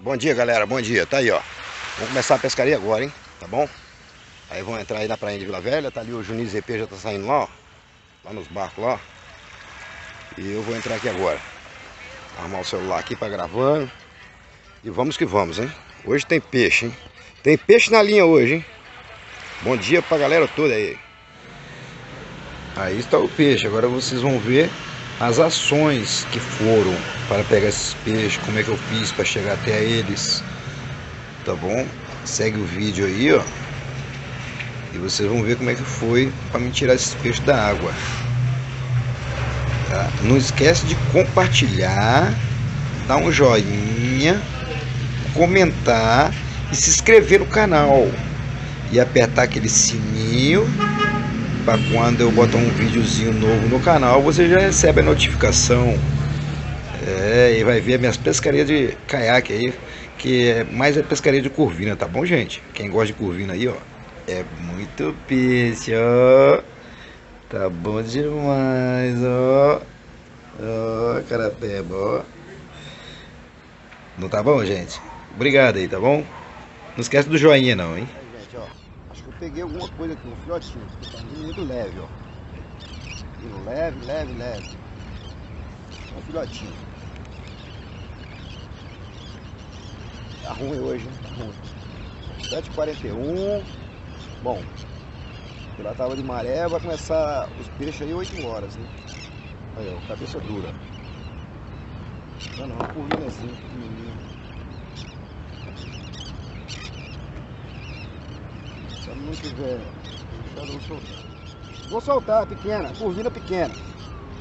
Bom dia, galera, bom dia. Tá aí, ó. Vamos começar a pescaria agora, hein? Tá bom? Aí vão entrar aí na praia de Vila Velha. Tá ali o Juninho ZP, já tá saindo lá, ó. Lá nos barcos, lá. E eu vou entrar aqui agora. Arrumar o celular aqui pra gravando. E vamos que vamos, hein? Hoje tem peixe, hein? Tem peixe na linha hoje, hein? Bom dia pra galera toda aí. Aí está o peixe. Agora vocês vão ver as ações que foram para pegar esses peixes, como é que eu fiz para chegar até eles, tá bom? Segue o vídeo aí, ó, e vocês vão ver como é que foi para me tirar esses peixes da água, tá? Não esquece de compartilhar, dar um joinha, comentar e se inscrever no canal e apertar aquele sininho para quando eu botar um videozinho novo no canal, você já recebe a notificação. É, e vai ver minhas pescarias de caiaque aí, que é mais a pescaria de curvina, tá bom, gente? Quem gosta de curvina aí, ó, é muito peixe, ó. Tá bom demais, ó. Ó, carapeba, ó. Não tá bom, gente? Obrigado aí, tá bom? Não esquece do joinha não, hein? Peguei alguma coisa aqui, um filhotinho, tá muito leve, ó. Leve. Um filhotinho. Tá ruim hoje, hein? Tá ruim. 7h41. Bom, pela tábua de maré vai começar os peixes aí 8 horas, né? Aí, ó, cabeça dura. Não, uma curvinha assim, pequenininha. Muito velho. Vou soltar pequena, curvilha pequena.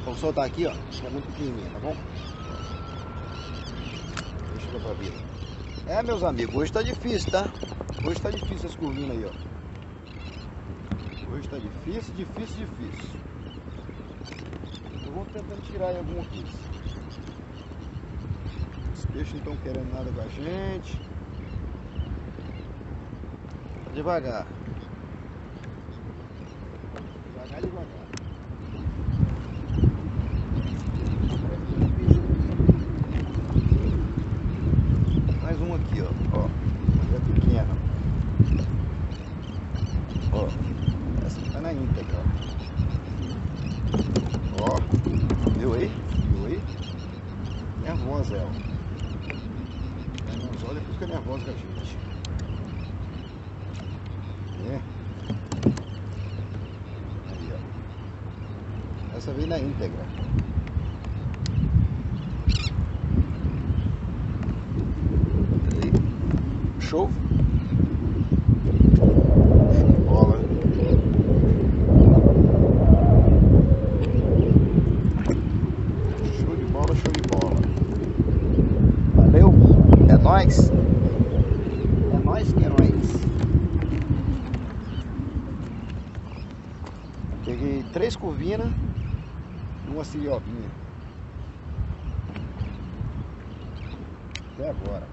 Vou soltar aqui, ó. É muito pequenininha, tá bom? Deixa eu ver pra vida. É, meus amigos, hoje tá difícil, tá? Hoje tá difícil essa curvilha aí, ó. Hoje tá difícil. Eu vou tentando tirar aí alguma coisa. Os peixes não estão querendo nada com a gente. Devagar. Devagar. Mais um aqui, ó. Ó, é pequena. Ó, essa tá na íntegra, ó. Ó, viu aí? Nervosa ela. Olha, fica nervosa com a gente. Essa veio na íntegra. Show. Show de bola. Show de bola. Valeu. É nóis. É nóis. Peguei 3 curvinas. Uma ciriobinha. Até agora.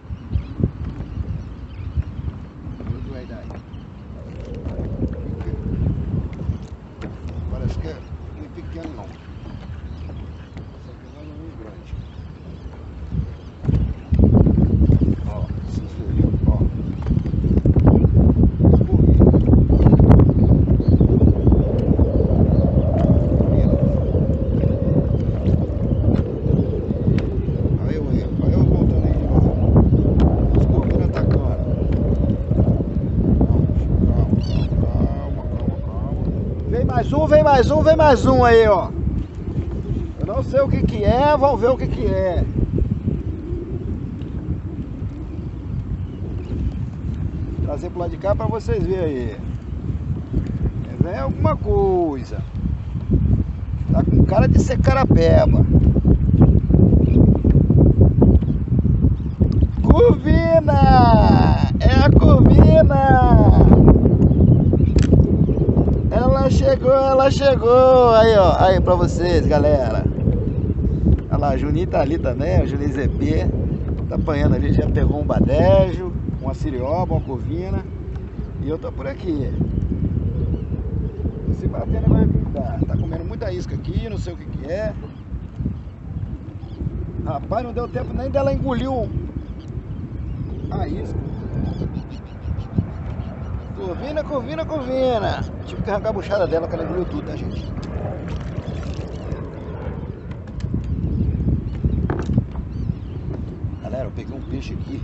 Tudo vai dar aí. Parece que é muito pequeno não. Essa aqui não é muito grande. Ó, vocês viram, ó. Vem mais um aí, ó. Eu não sei o que que é, vamos ver o que que é. Vou trazer pro lado de cá pra vocês verem aí. Vem alguma coisa. Tá com cara de ser carapeba. Curvina! É a curvina! Ela chegou, aí ó, aí pra vocês, galera. Olha lá, o Juninho tá ali também, o Juninho ZP tá apanhando ali, já pegou um badejo, uma cirioba, uma curvina. E eu tô por aqui. Se bater não vai pintar, tá comendo muita isca aqui, não sei o que que é. Rapaz, não deu tempo nem dela engolir a isca. Corvina, corvina, corvina. Tive que arrancar a buchada dela, que ela engoliu tudo, tá, gente? Galera, eu peguei um peixe aqui.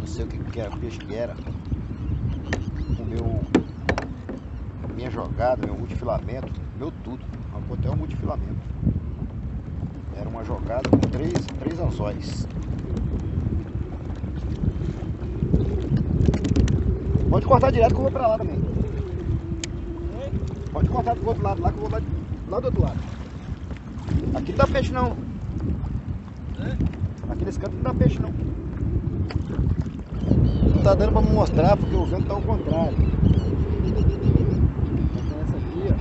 Não sei o que era, peixe que era. O meu... minha jogada, meu multifilamento, meu tudo. Arrancou até o multifilamento. Era uma jogada com três anzóis. Pode cortar direto que eu vou pra lá também. Pode cortar pro outro lado lá que eu vou lá do outro lado. Aqui não dá peixe não. Aqui nesse canto não dá peixe não. Não tá dando pra me mostrar porque o vento tá ao contrário. Essa aqui, ó.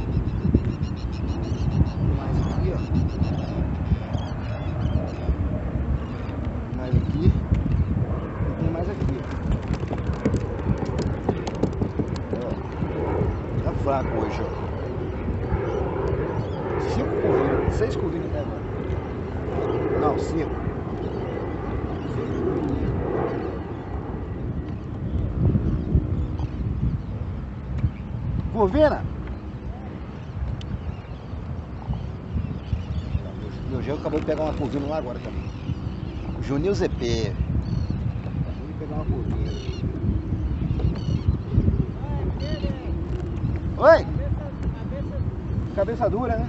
Mais aqui, ó. Mais aqui. E tem mais aqui, ó. Fraco hoje, ó. 6 corvinas, né, mano? Não, 5. Corvina? Meu gelo acabou de pegar uma corvina lá agora também. Juninho ZP. Acabou de pegar uma corvina. Oi! Cabeça dura, né?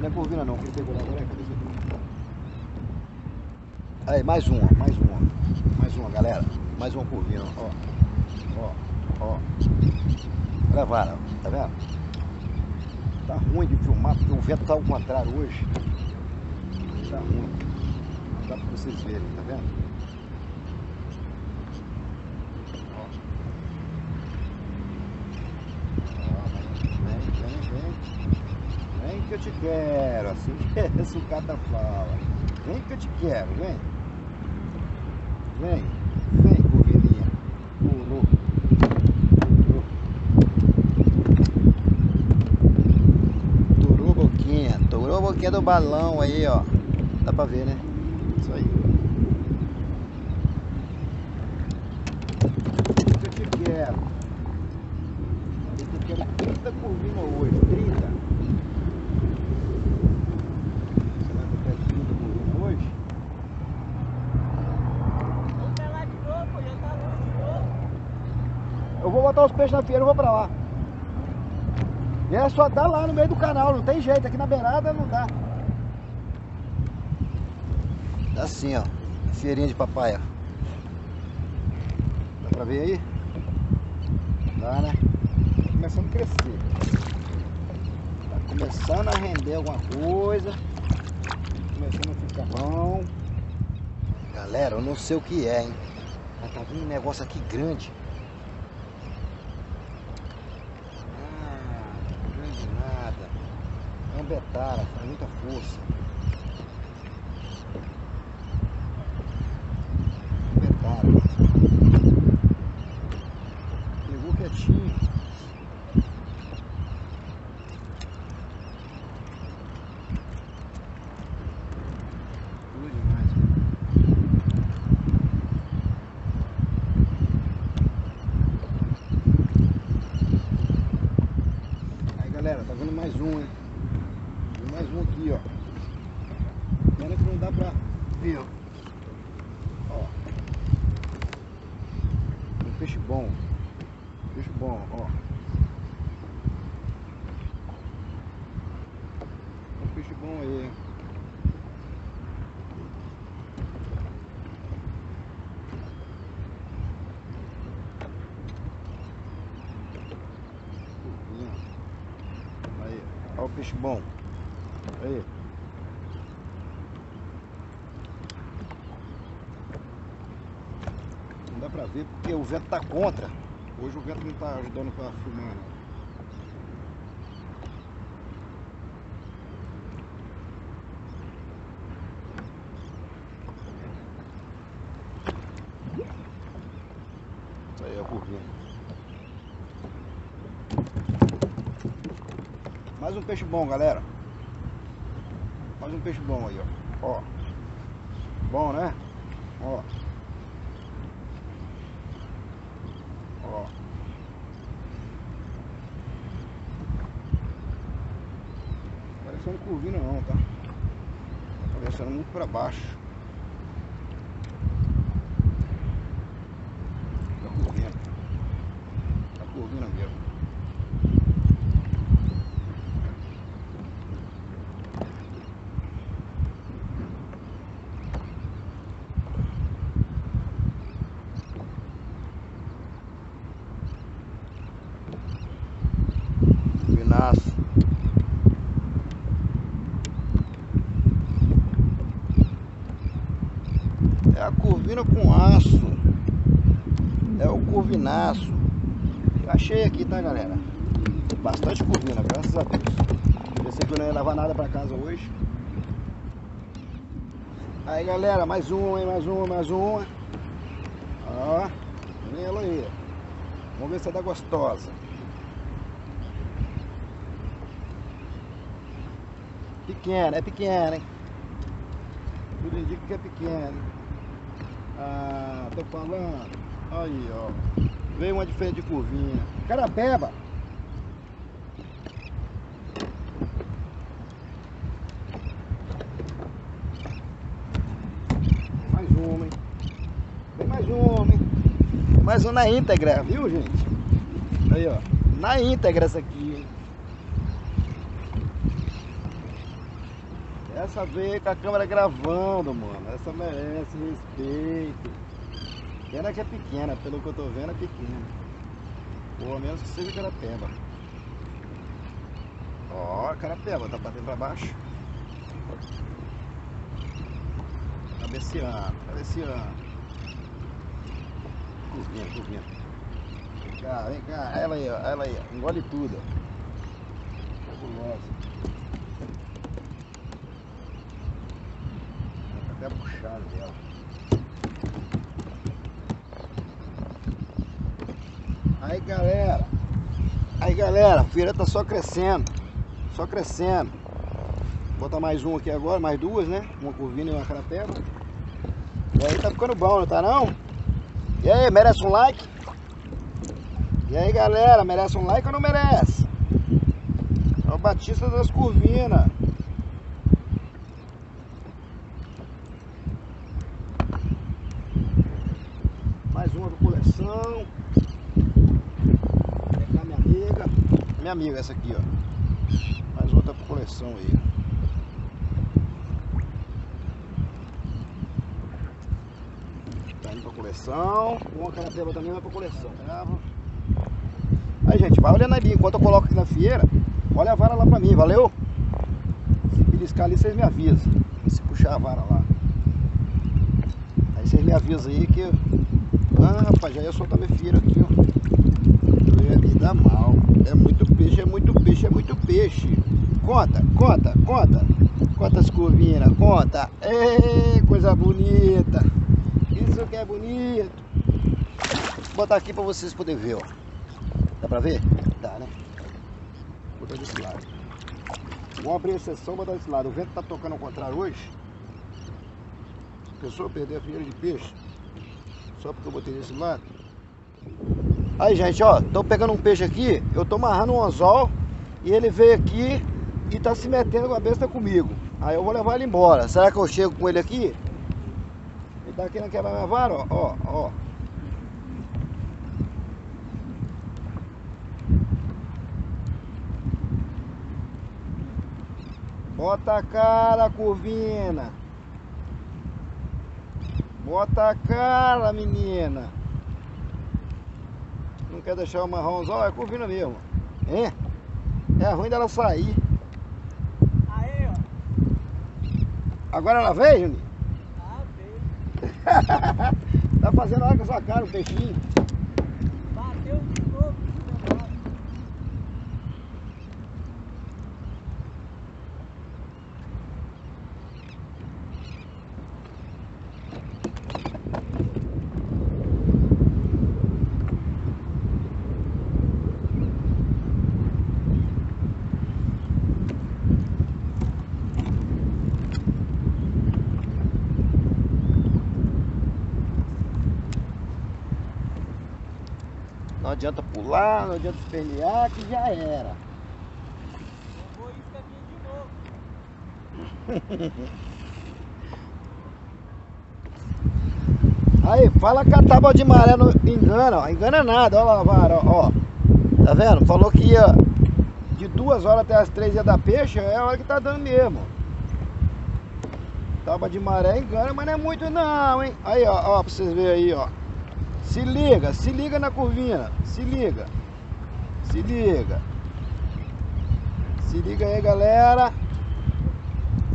Não é corvina não, quem pegou lá agora é cabeça dura. Aí, mais uma, galera. Mais uma corvina, ó. Ó. Olha a vara, tá vendo? Tá ruim de filmar, porque o vento tá ao contrário hoje. Tá ruim. Não dá pra vocês verem, tá vendo? Que eu te quero, assim que é sucata fala. Vem que eu te quero, vem. Vem, corvininha. Torou boquinha do balão aí, ó. Dá pra ver, né? Isso aí. Vem que eu te quero. Eu te quero 30 corvinas hoje, 30. Eu vou botar os peixes na fieira e vou pra lá. E é só dar lá no meio do canal, não tem jeito. Aqui na beirada não dá. Tá assim, ó. Fieirinha de papaya. Dá pra ver aí? Dá, né? Tá começando a crescer. Tá começando a render alguma coisa. Começando a ficar bom. Galera, eu não sei o que é, hein? Mas tá vindo um negócio aqui grande. Betara, com muita força. Betara. Pegou quietinho. Pegou demais. Aí galera, tá vendo mais um, hein? Mais um aqui, ó. Pena que não dá pra ver, ó. Um peixe bom. Peixe bom, ó. Um peixe bom aí. Aí, ó o peixe bom. Aí. Não dá pra ver porque o vento tá contra. Hoje o vento não tá ajudando pra filmar. Isso aí é a curvinha. Mais um peixe bom, galera. Mais um peixe bom aí, ó. Bom, né? Ó. Ó. Parece um curvinho não, tá? Tá descendo muito pra baixo. Tá curvindo mesmo. É a curvina com aço. É o curvinaço. Eu achei aqui, tá, galera? Bastante curvina, graças a Deus. Pensei que eu não ia levar nada pra casa hoje. Aí, galera, mais uma, hein? Mais uma, mais uma. Ó, vem ela aí. Vamos ver se ela dá gostosa. Pequena, é pequena, hein? Tudo indica que é pequena. Ah, tô falando. Aí, ó. Veio uma diferença de curvinha. Carapeba! Mais uma, hein? Vem mais uma, hein? Mais uma na íntegra, viu, gente? Aí, ó. Na íntegra essa aqui, hein? Essa veio com a câmera gravando, mano. Essa merece respeito. Pena que é pequena, pelo que eu tô vendo é pequena. Ou a menos que seja carapeba. Ó, carapeba, tá batendo pra baixo. Cabeceando, cabeceando. Curvinha, curvinha. Vem cá, ela aí, ó. Engole tudo, ó. Fabulosa. Até puxar dela. Aí, galera. Aí, galera. A feira tá só crescendo. Só crescendo. Vou botar mais uma aqui agora. Mais duas, né? Uma curvina e uma carapeba. E aí tá ficando bom, não tá não? E aí, merece um like? E aí, galera. Merece um like ou não merece? É o Batista das Curvinas. Minha amiga, essa aqui, ó. Mais outra coleção aí. Tá indo pra coleção. Uma carapeba também vai pra coleção. Aí, gente, vai olhando ali. Enquanto eu coloco aqui na fieira, olha a vara lá pra mim, valeu? Se beliscar ali, vocês me avisam. Se puxar a vara lá. Aí vocês me avisam aí que... Ah, rapaz, já ia soltar minha fieira aqui, ó. Eu ia me dar mal. É muito peixe, é muito peixe, é muito peixe. Conta, conta, conta. Conta as curvinas, conta. Ei, coisa bonita. Isso que é bonito. Vou botar aqui pra vocês poderem ver, ó. Dá pra ver? Dá, né? Vou botar desse lado. Vou abrir a exceção e botar desse lado. O vento tá tocando ao contrário hoje. A pessoa perdeu a fieira de peixe. Só porque eu botei desse lado. Aí, gente, ó, tô pegando um peixe aqui, eu tô amarrando um anzol e ele veio aqui e tá se metendo com a besta comigo. Aí eu vou levar ele embora. Será que eu chego com ele aqui? Ele tá querendo quebrar minha vara, ó, ó, ó. Bota a cara, curvina. Bota a cara, menina. Não quer deixar o marronzão, é curvina mesmo. Hein? É ruim dela sair. Aí, ó. Agora ela veio, Juninho? Ah, veio. Tá fazendo hora com essa cara o peixinho. Bateu de novo. Não adianta pular, não adianta espelhar, que já era. Vou isca de novo. Aí, fala que a tábua de maré não engana, ó. Engana nada, ó lá, vara, ó. Tá vendo? Falou que ia de 2 horas até as 3 ia dar peixe, é a hora que tá dando mesmo. Tábua de maré engana, mas não é muito não, hein? Aí, ó, pra vocês verem aí, ó. Se liga na curvinha, se liga. Se liga. Se liga aí, galera.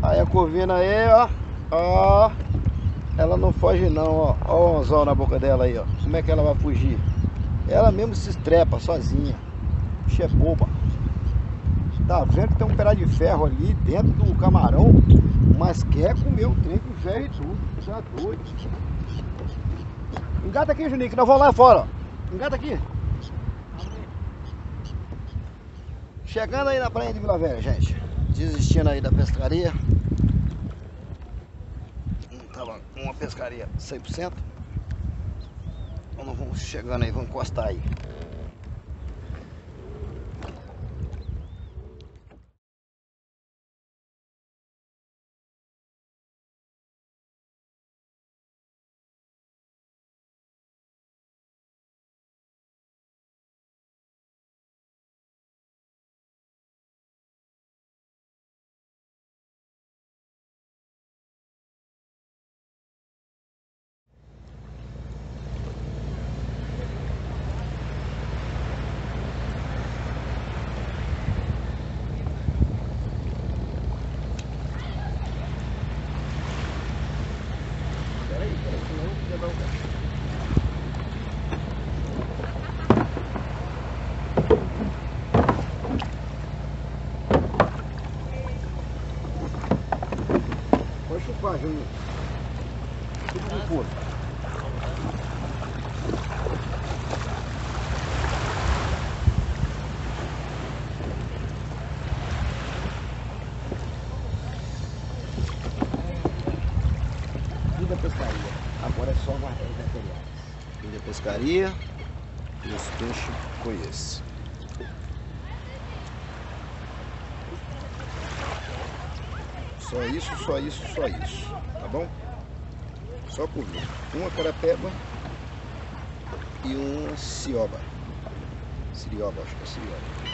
Aí a curvinha aí, ó. Ó. Ela não foge não, ó. Ó o anzol na boca dela aí, ó. Como é que ela vai fugir? Ela mesmo se estrepa sozinha. Bicho é boba. Tá vendo que tem um pedaço de ferro ali dentro do camarão, mas quer comer o trem com ferro e tudo. Tá doido. Engata aqui, Juninho, que nós vamos lá fora, ó. Engata aqui. Chegando aí na praia de Vila Velha, gente. Desistindo aí da pescaria. Tava uma pescaria 100%. Então nós vamos chegando aí, vamos encostar aí. Pode chupar, Juninho. Chupa no couro. Fim da pescaria. Agora é só guardar os materiais. Fim da pescaria. E os peixes foi esse. Só isso, só isso, só isso, tá bom? Só por mim. Uma carapeba e uma cioba. Cirioba, acho que é cirioba.